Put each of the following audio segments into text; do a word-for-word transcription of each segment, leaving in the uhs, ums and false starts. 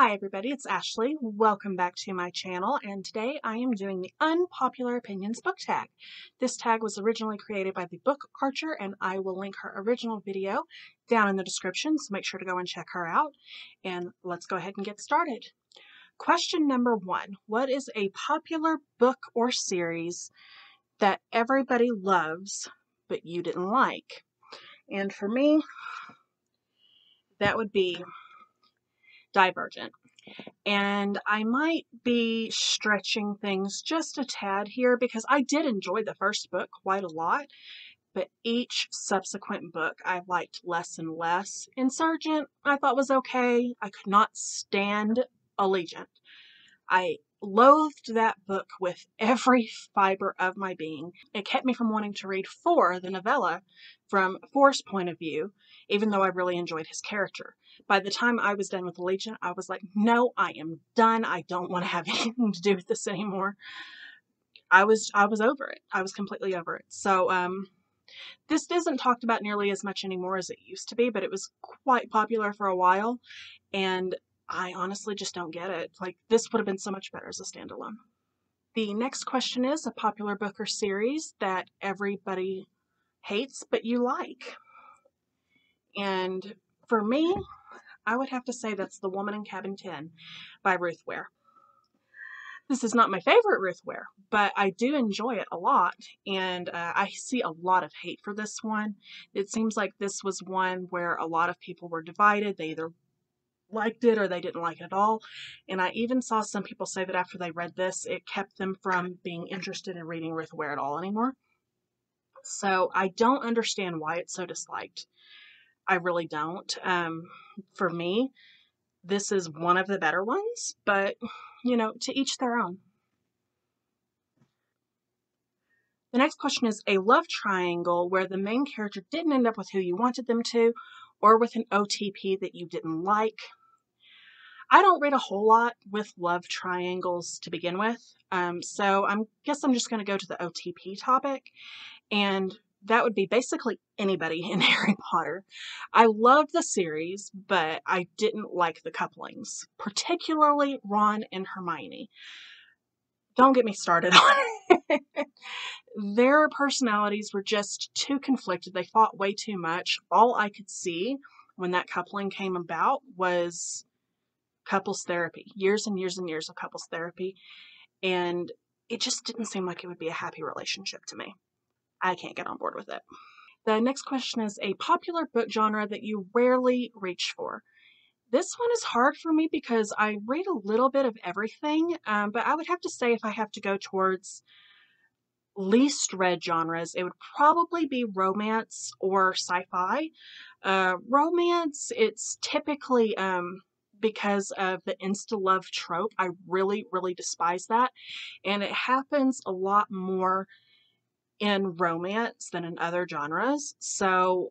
Hi everybody, it's Ashley. Welcome back to my channel, and today I am doing the Unpopular Opinions book tag. This tag was originally created by the Book Archer, and I will link her original video down in the description, so make sure to go and check her out. And let's go ahead and get started. Question number one, what is a popular book or series that everybody loves but you didn't like? And for me, that would be Divergent. And I might be stretching things just a tad here because I did enjoy the first book quite a lot, but each subsequent book I liked less and less. Insurgent I thought was okay. I could not stand Allegiant. I loathed that book with every fiber of my being. It kept me from wanting to read Four, the novella, from Four's point of view, even though I really enjoyed his character. By the time I was done with Legion, I was like, no, I am done. I don't want to have anything to do with this anymore. I was I was over it. I was completely over it. So um, this isn't talked about nearly as much anymore as it used to be, but it was quite popular for a while, and I honestly just don't get it. Like, this would have been so much better as a standalone. The next question is a popular book or series that everybody hates but you like. And for me, I would have to say that's The Woman in Cabin ten by Ruth Ware. This is not my favorite Ruth Ware, but I do enjoy it a lot, and uh, I see a lot of hate for this one. It seems like this was one where a lot of people were divided. They either liked it or they didn't like it at all, and I even saw some people say that after they read this, it kept them from being interested in reading Ruth Ware at all anymore. So I don't understand why it's so disliked. I really don't. Um, for me, this is one of the better ones, but, you know, to each their own. The next question is a love triangle where the main character didn't end up with who you wanted them to, or with an O T P that you didn't like. I don't read a whole lot with love triangles to begin with, um, so I guess I'm just going to go to the O T P topic, and that would be basically anybody in Harry Potter. I loved the series, but I didn't like the couplings, particularly Ron and Hermione. Don't get me started on it. Their personalities were just too conflicted. They fought way too much. All I could see when that coupling came about was couples therapy, years and years and years of couples therapy, and it just didn't seem like it would be a happy relationship to me. I can't get on board with it. The next question is a popular book genre that you rarely reach for. This one is hard for me because I read a little bit of everything, um, but I would have to say if I have to go towards least read genres, it would probably be romance or sci-fi. Uh, romance, it's typically um, because of the insta-love trope. I really, really despise that, and it happens a lot more in romance than in other genres, so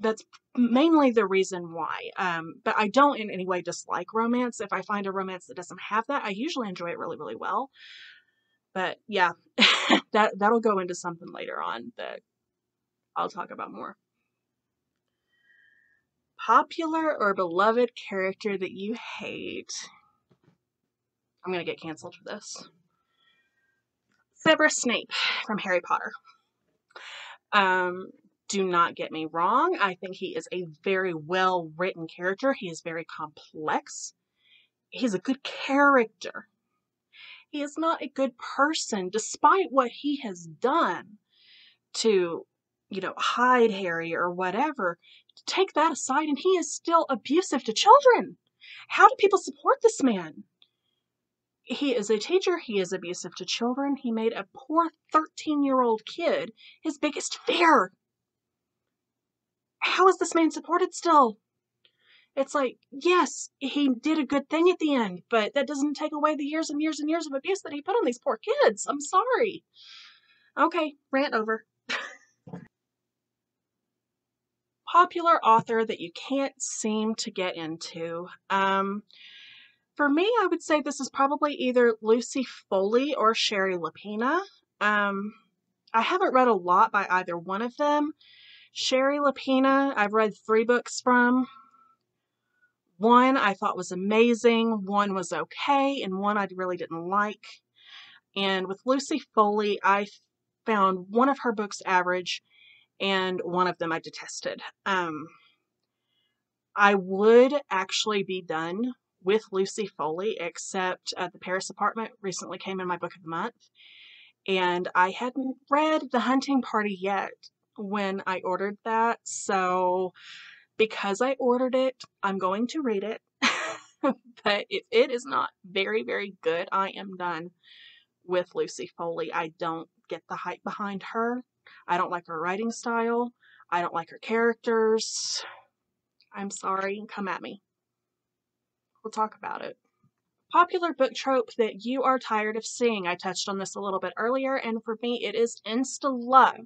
that's mainly the reason why. Um, but I don't in any way dislike romance. If I find a romance that doesn't have that, I usually enjoy it really, really well. But yeah, that that'll go into something later on that I'll talk about more. Popular or beloved character that you hate. I'm gonna get canceled for this. Severus Snape from Harry Potter. Um, do not get me wrong. I think he is a very well-written character. He is very complex. He's a good character. He is not a good person, despite what he has done to, you know, hide Harry or whatever. Take that aside, and he is still abusive to children. How do people support this man? He is a teacher. He is abusive to children. He made a poor thirteen-year-old kid his biggest fear. How is this man supported still? It's like, yes, he did a good thing at the end, but that doesn't take away the years and years and years of abuse that he put on these poor kids. I'm sorry. Okay, rant over. Popular author that you can't seem to get into. Um... For me, I would say this is probably either Lucy Foley or Sheri Lapena. Um, I haven't read a lot by either one of them. Sheri Lapena, I've read three books from. One I thought was amazing, one was okay, and one I really didn't like. And with Lucy Foley, I found one of her books average, and one of them I detested. Um, I would actually be done with Lucy Foley, except uh, The Paris Apartment recently came in my book of the month, and I hadn't read The Hunting Party yet when I ordered that, so because I ordered it, I'm going to read it, but if it is not very, very good, I am done with Lucy Foley. I don't get the hype behind her. I don't like her writing style. I don't like her characters. I'm sorry, come at me. We'll talk about it. Popular book trope that you are tired of seeing. I touched on this a little bit earlier, and for me it is insta-love.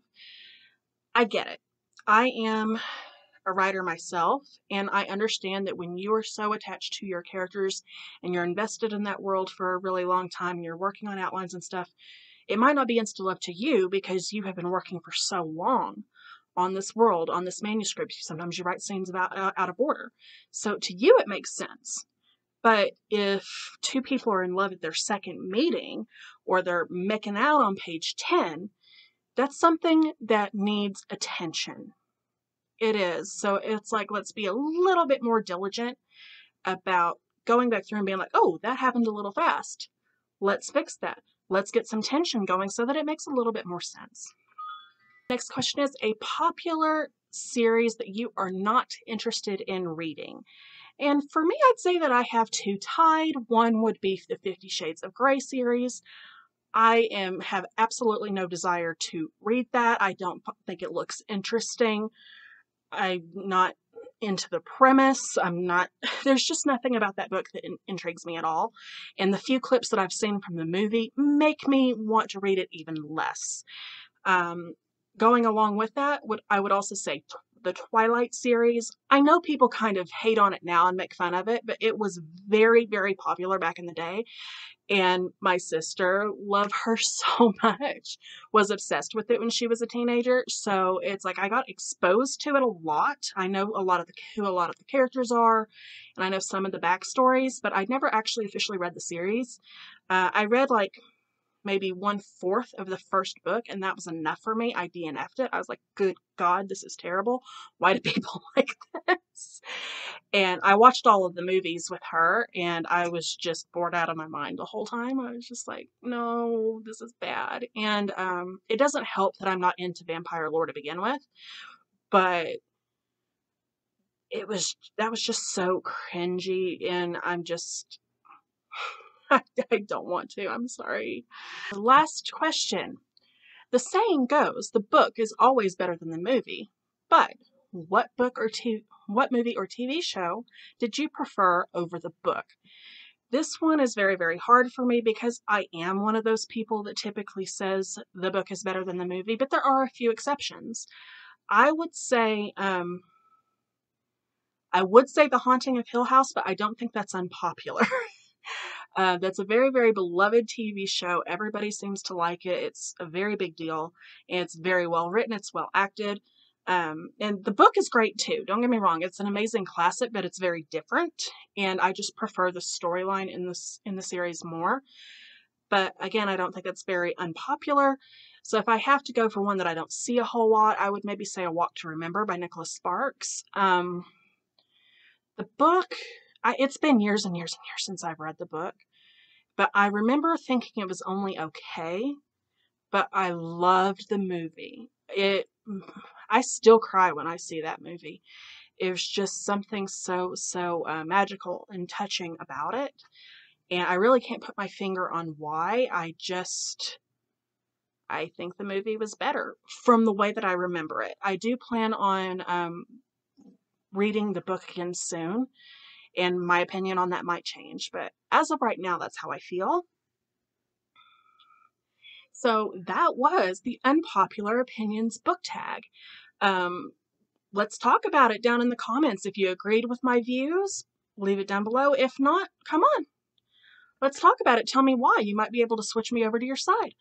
I get it. I am a writer myself, and I understand that when you are so attached to your characters and you're invested in that world for a really long time and you're working on outlines and stuff, it might not be insta-love to you because you have been working for so long on this world, on this manuscript. Sometimes you write scenes about uh, out of order. So to you it makes sense. But if two people are in love at their second meeting, or they're making out on page ten, that's something that needs attention. It is. So it's like, let's be a little bit more diligent about going back through and being like, oh, that happened a little fast. Let's fix that. Let's get some tension going so that it makes a little bit more sense. Next question is a popular series that you are not interested in reading. And for me, I'd say that I have two tied. One would be the Fifty Shades of Grey series. I am have absolutely no desire to read that. I don't think it looks interesting. I'm not into the premise. I'm not, there's just nothing about that book that in, intrigues me at all. And the few clips that I've seen from the movie make me want to read it even less. Um, going along with that, would, I would also say the Twilight series. I know people kind of hate on it now and make fun of it, but it was very, very popular back in the day. And my sister, love her so much, was obsessed with it when she was a teenager. So it's like I got exposed to it a lot. I know a lot of the, who a lot of the characters are, and I know some of the backstories, but I never actually officially read the series. Uh, I read like maybe one fourth of the first book, and that was enough for me. I D N F'd it. I was like, good God, this is terrible. Why do people like this? And I watched all of the movies with her, and I was just bored out of my mind the whole time. I was just like, no, this is bad. And um, it doesn't help that I'm not into vampire lore to begin with, but it was, that was just so cringy, and I'm just, I don't want to. I'm sorry. Last question. The saying goes, the book is always better than the movie, but what book or t- what movie or T V show did you prefer over the book? This one is very, very hard for me because I am one of those people that typically says the book is better than the movie, but there are a few exceptions. I would say, um, I would say The Haunting of Hill House, but I don't think that's unpopular. Uh, that's a very, very beloved T V show. Everybody seems to like it. It's a very big deal. It's very well written. It's well acted. Um, and the book is great too. Don't get me wrong. It's an amazing classic, but it's very different. And I just prefer the storyline in this, in the series more. But again, I don't think that's very unpopular. So if I have to go for one that I don't see a whole lot, I would maybe say A Walk to Remember by Nicholas Sparks. Um, the book, I, it's been years and years and years since I've read the book, but I remember thinking it was only okay, but I loved the movie. It, I still cry when I see that movie. It was just something so, so uh, magical and touching about it. And I really can't put my finger on why. I just, I think the movie was better from the way that I remember it. I do plan on um, reading the book again soon, and my opinion on that might change, but as of right now, that's how I feel. So that was the Unpopular Opinions book tag. Um, let's talk about it down in the comments. If you agreed with my views, leave it down below. If not, come on. Let's talk about it. Tell me why. You might be able to switch me over to your side.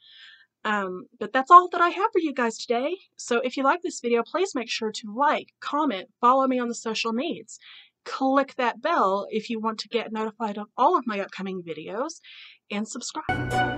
Um, but that's all that I have for you guys today. So if you like this video, please make sure to like, comment, follow me on the social medias. click that bell if you want to get notified of all of my upcoming videos, and subscribe.